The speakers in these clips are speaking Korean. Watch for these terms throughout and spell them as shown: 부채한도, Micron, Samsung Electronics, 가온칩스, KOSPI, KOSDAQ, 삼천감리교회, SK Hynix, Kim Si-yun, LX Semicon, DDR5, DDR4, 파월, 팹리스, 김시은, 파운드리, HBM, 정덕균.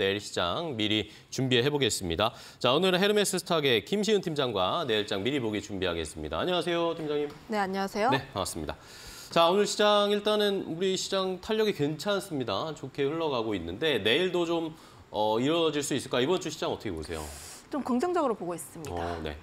내일 시장 미리 준비해 보겠습니다. 자, 오늘은 헤르메스 스탁의 김시윤 팀장과 내일장 미리 보기 준비하겠습니다. 안녕하세요, 팀장님. 네, 안녕하세요. 네, 반갑습니다. 자, 오늘 시장 일단은 우리 시장 탄력이 괜찮습니다. 좋게 흘러가고 있는데 내일도 좀 이루어질 수 있을까? 이번 주 시장 어떻게 보세요? 좀 긍정적으로 보고 있습니다. 네.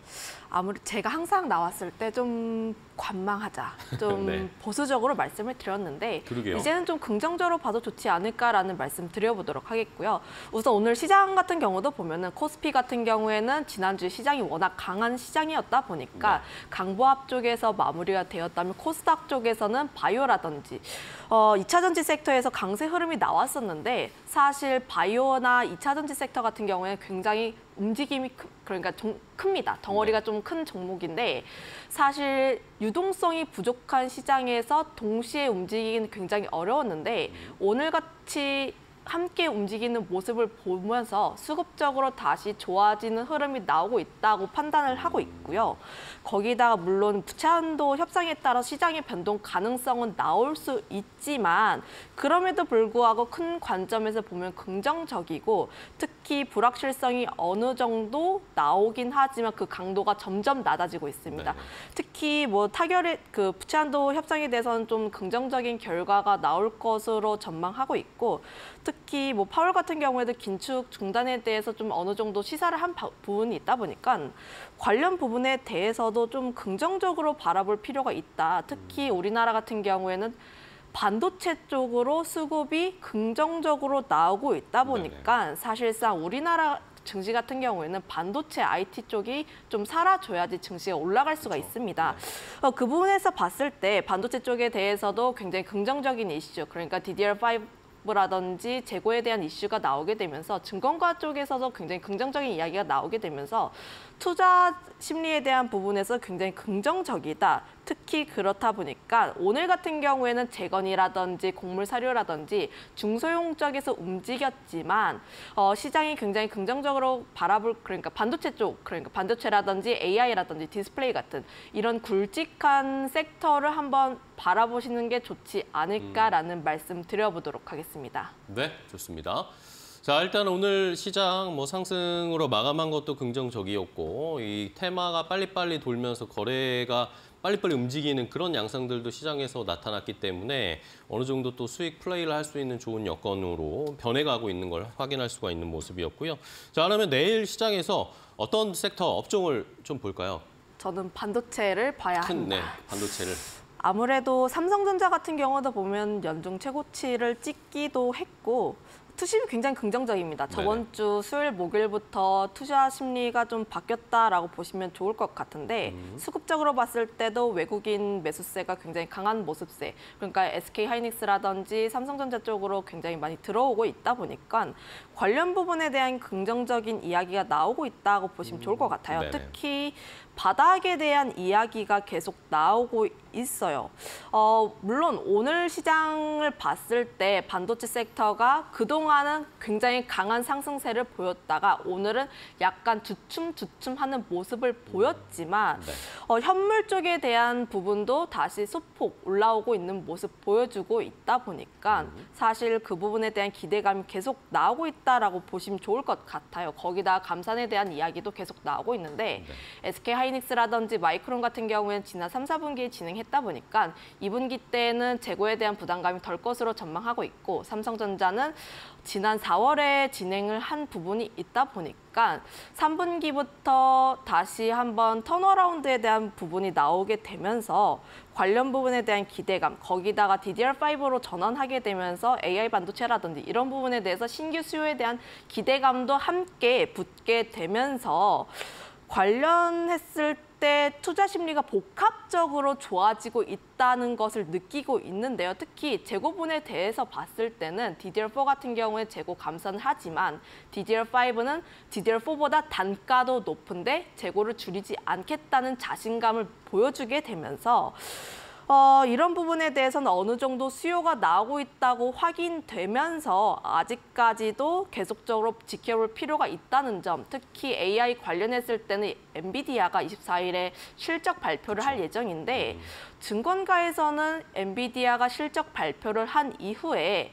아무래도 제가 항상 나왔을 때 좀 관망하자, 좀 네. 보수적으로 말씀을 드렸는데 그러게요. 이제는 좀 긍정적으로 봐도 좋지 않을까라는 말씀 드려보도록 하겠고요. 우선 오늘 시장 같은 경우도 보면은 코스피 같은 경우에는 지난주 시장이 워낙 강한 시장이었다 보니까 네. 강보합 쪽에서 마무리가 되었다면 코스닥 쪽에서는 바이오라든지 2차전지 섹터에서 강세 흐름이 나왔었는데 사실 바이오나 2차전지 섹터 같은 경우에는 굉장히 움직임이 큽니다. 덩어리가 네. 좀 큰 종목인데 사실 유동성이 부족한 시장에서 동시에 움직이기는 굉장히 어려웠는데 오늘같이 함께 움직이는 모습을 보면서 수급적으로 다시 좋아지는 흐름이 나오고 있다고 판단을 하고 있고요. 거기다가 물론 부채한도 협상에 따라 시장의 변동 가능성은 나올 수 있지만 그럼에도 불구하고 큰 관점에서 보면 긍정적이고 특히 불확실성이 어느 정도 나오긴 하지만 그 강도가 점점 낮아지고 있습니다. 네. 특히 뭐 타결의 그 부채한도 협상에 대해서는 좀 긍정적인 결과가 나올 것으로 전망하고 있고 특히 뭐 파월 같은 경우에도 긴축 중단에 대해서 좀 어느 정도 시사를 한 부분이 있다 보니까 관련 부분에 대해서도 좀 긍정적으로 바라볼 필요가 있다. 특히 우리나라 같은 경우에는 반도체 쪽으로 수급이 긍정적으로 나오고 있다 보니까 사실상 우리나라 증시 같은 경우에는 반도체 IT 쪽이 좀 살아줘야지 증시에 올라갈 수가 그렇죠. 있습니다. 네. 그 부분에서 봤을 때 반도체 쪽에 대해서도 굉장히 긍정적인 이슈, 그러니까 DDR5 라든지 재고에 대한 이슈가 나오게 되면서 증권가 쪽에서도 굉장히 긍정적인 이야기가 나오게 되면서 투자 심리에 대한 부분에서 굉장히 긍정적이다. 특히 그렇다 보니까 오늘 같은 경우에는 재건이라든지 곡물 사료라든지 중소형 쪽에서 움직였지만 시장이 굉장히 긍정적으로 바라볼 그러니까 반도체 쪽 그러니까 반도체라든지 AI라든지 디스플레이 같은 이런 굵직한 섹터를 한번 바라보시는 게 좋지 않을까라는 말씀 드려보도록 하겠습니다. 네, 좋습니다. 자, 일단 오늘 시장 뭐 상승으로 마감한 것도 긍정적이었고 이 테마가 빨리빨리 돌면서 거래가 빨리빨리 움직이는 그런 양상들도 시장에서 나타났기 때문에 어느 정도 또 수익 플레이를 할 수 있는 좋은 여건으로 변해가고 있는 걸 확인할 수가 있는 모습이었고요. 자, 그러면 내일 시장에서 어떤 섹터 업종을 좀 볼까요? 저는 반도체를 봐야 합니다. 네, 반도체를. 아무래도 삼성전자 같은 경우도 보면 연중 최고치를 찍기도 했고 투심이 굉장히 긍정적입니다. 저번 네네. 주 수요일, 목요일부터 투자 심리가 좀 바뀌었다라고 보시면 좋을 것 같은데 수급적으로 봤을 때도 외국인 매수세가 굉장히 강한 모습세. 그러니까 SK 하이닉스라든지 삼성전자 쪽으로 굉장히 많이 들어오고 있다 보니까 관련 부분에 대한 긍정적인 이야기가 나오고 있다고 보시면 좋을 것 같아요. 네네. 특히 바닥에 대한 이야기가 계속 나오고 있어요. 물론 오늘 시장을 봤을 때 반도체 섹터가 그동안은 굉장히 강한 상승세를 보였다가 오늘은 약간 주춤하는 모습을 보였지만 네. 현물 쪽에 대한 부분도 다시 소폭 올라오고 있는 모습 보여주고 있다 보니까 사실 그 부분에 대한 기대감이 계속 나오고 있다라고 보시면 좋을 것 같아요. 거기다 감산에 대한 이야기도 계속 나오고 있는데 네. SK 하이닉스라든지 마이크론 같은 경우에는 지난 3, 4분기에 진행했다 보니까 2분기 때는 재고에 대한 부담감이 덜 것으로 전망하고 있고 삼성전자는 지난 4월에 진행을 한 부분이 있다 보니까 3분기부터 다시 한번 턴어라운드에 대한 부분이 나오게 되면서 관련 부분에 대한 기대감, 거기다가 DDR5로 전환하게 되면서 AI 반도체라든지 이런 부분에 대해서 신규 수요에 대한 기대감도 함께 붙게 되면서 관련했을 때 투자 심리가 복합적으로 좋아지고 있다는 것을 느끼고 있는데요. 특히 재고분에 대해서 봤을 때는 DDR4 같은 경우에 재고 감산을 하지만 DDR5는 DDR4보다 단가도 높은데 재고를 줄이지 않겠다는 자신감을 보여주게 되면서 이런 부분에 대해서는 어느 정도 수요가 나오고 있다고 확인되면서 아직까지도 계속적으로 지켜볼 필요가 있다는 점, 특히 AI 관련했을 때는 엔비디아가 24일에 실적 발표를 할 예정인데 증권가에서는 엔비디아가 실적 발표를 한 이후에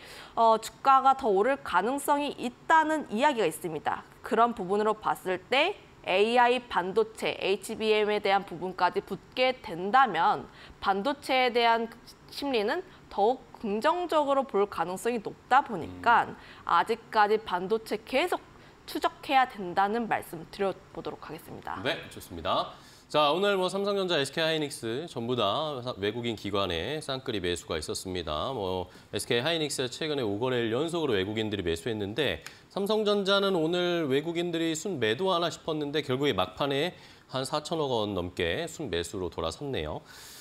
주가가 더 오를 가능성이 있다는 이야기가 있습니다. 그런 부분으로 봤을 때 AI 반도체, HBM에 대한 부분까지 붙게 된다면 반도체에 대한 심리는 더욱 긍정적으로 볼 가능성이 높다 보니까 아직까지 반도체 계속 추적해야 된다는 말씀 드려보도록 하겠습니다. 네, 좋습니다. 자, 오늘 뭐 삼성전자, SK하이닉스 전부 다 외국인 기관의 쌍끌이 매수가 있었습니다. 뭐 SK하이닉스 최근에 5거래일 연속으로 외국인들이 매수했는데 삼성전자는 오늘 외국인들이 순매도하나 싶었는데 결국에 막판에 한 4천억 원 넘게 순매수로 돌아섰네요.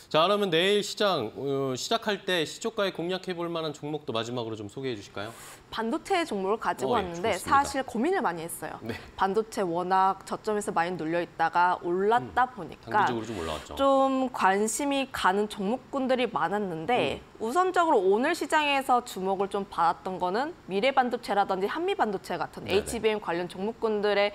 자, 그러면 내일 시장 시작할 때 시초가에 공략해볼 만한 종목도 마지막으로 좀 소개해 주실까요? 반도체 종목을 가지고 왔는데 좋습니다. 사실 고민을 많이 했어요. 네. 반도체 워낙 저점에서 많이 눌려 있다가 올랐다 보니까 단기적으로 좀 올라왔죠. 좀 관심이 가는 종목군들이 많았는데 우선적으로 오늘 시장에서 주목을 좀 받았던 거는 미래 반도체라든지 한미 반도체 같은 네네. HBM 관련 종목군들의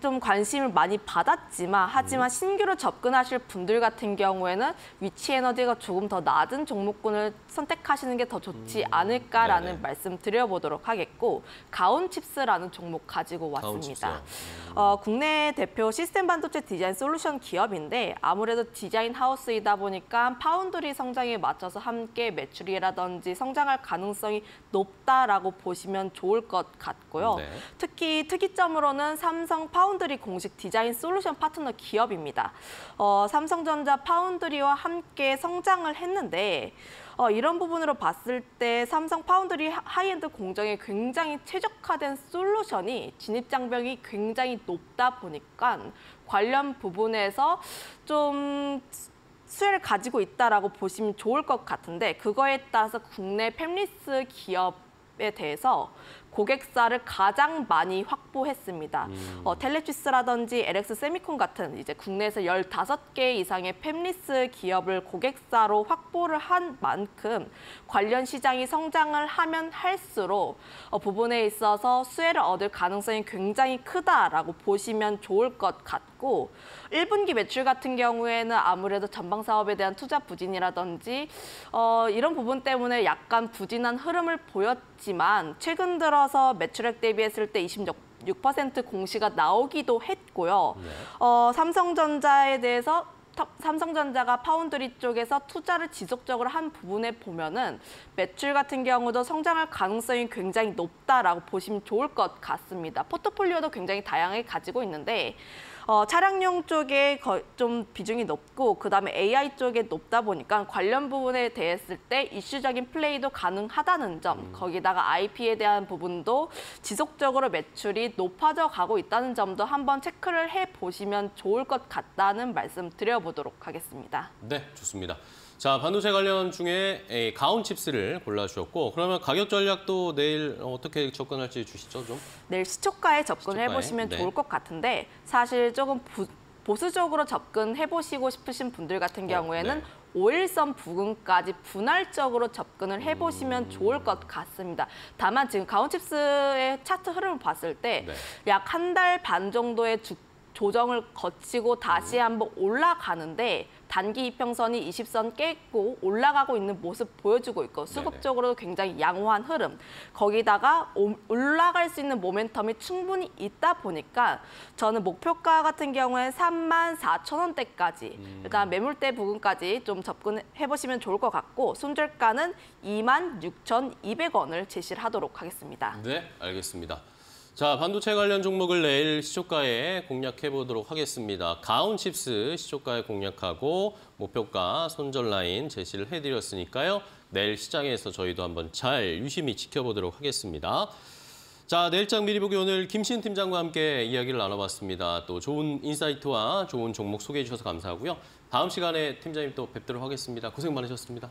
좀 관심을 많이 받았지만 하지만 신규로 접근하실 분들 같은 경우에는 위치 에너지가 조금 더 낮은 종목군을 선택하시는 게 더 좋지 않을까라는 네네. 말씀 드려보도록 하겠고 가온 칩스라는 종목 가지고 왔습니다. 국내 대표 시스템 반도체 디자인 솔루션 기업인데 아무래도 디자인 하우스이다 보니까 파운드리 성장에 맞춰서 함께 매출이라든지 성장할 가능성이 높다라고 보시면 좋을 것 같고요. 네. 특히 특이점으로는 삼성 파운드리 공식 디자인 솔루션 파트너 기업입니다. 삼성전자 파운드리와 함께 성장을 했는데 이런 부분으로 봤을 때 삼성 파운드리 하이엔드 공정에 굉장히 최적화된 솔루션이 진입 장벽이 굉장히 높다 보니까 관련 부분에서 좀 수혜를 가지고 있다라고 보시면 좋을 것 같은데 그거에 따라서 국내 팹리스 기업에 대해서 고객사를 가장 많이 확보했습니다. 텔레취스라든지 LX 세미콘 같은 이제 국내에서 15개 이상의 팹리스 기업을 고객사로 확보를 한 만큼 관련 시장이 성장을 하면 할수록 부분에 있어서 수혜를 얻을 가능성이 굉장히 크다라고 보시면 좋을 것 같고 1분기 매출 같은 경우에는 아무래도 전방 사업에 대한 투자 부진이라든지 이런 부분 때문에 약간 부진한 흐름을 보였지만 최근 들어 매출액 대비했을 때 26% 공시가 나오기도 했고요. 네. 삼성전자에 대해서 삼성전자가 파운드리 쪽에서 투자를 지속적으로 한 부분에 보면은 매출 같은 경우도 성장할 가능성이 굉장히 높다라고 보시면 좋을 것 같습니다. 포트폴리오도 굉장히 다양하게 가지고 있는데 차량용 쪽에 좀 비중이 높고 그다음에 AI 쪽에 높다 보니까 관련 부분에 대했을 때 이슈적인 플레이도 가능하다는 점, 거기다가 IP에 대한 부분도 지속적으로 매출이 높아져 가고 있다는 점도 한번 체크를 해보시면 좋을 것 같다는 말씀 드려보도록 하겠습니다. 네, 좋습니다. 자, 반도체 관련 중에 가온 칩스를 골라주셨고 그러면 가격 전략도 내일 어떻게 접근할지 주시죠 좀? 내일 시초가에 접근을 해보시면 네. 좋을 것 같은데 사실 조금 보수적으로 접근해보시고 싶으신 분들 같은 경우에는 네. 5일선 부근까지 분할적으로 접근을 해보시면 좋을 것 같습니다. 다만 지금 가온 칩스의 차트 흐름을 봤을 때 약 한 달 반 정도의 조정을 거치고 다시 한번 올라가는데 단기 이평선이 20선 깼고 올라가고 있는 모습 보여주고 있고 수급적으로도 굉장히 양호한 흐름. 거기다가 올라갈 수 있는 모멘텀이 충분히 있다 보니까 저는 목표가 같은 경우에 34,000원대까지 그러니까 매물대 부근까지 좀 접근해보시면 좋을 것 같고 손절가는 26,200원을 제시를 하도록 하겠습니다. 네, 알겠습니다. 자, 반도체 관련 종목을 내일 시초가에 공략해보도록 하겠습니다. 가온 칩스 시초가에 공략하고 목표가 손절 라인 제시를 해드렸으니까요. 내일 시장에서 저희도 한번 잘 유심히 지켜보도록 하겠습니다. 자, 내일장 미리 보기 오늘 김시은 팀장과 함께 이야기를 나눠봤습니다. 또 좋은 인사이트와 좋은 종목 소개해 주셔서 감사하고요. 다음 시간에 팀장님 또 뵙도록 하겠습니다. 고생 많으셨습니다.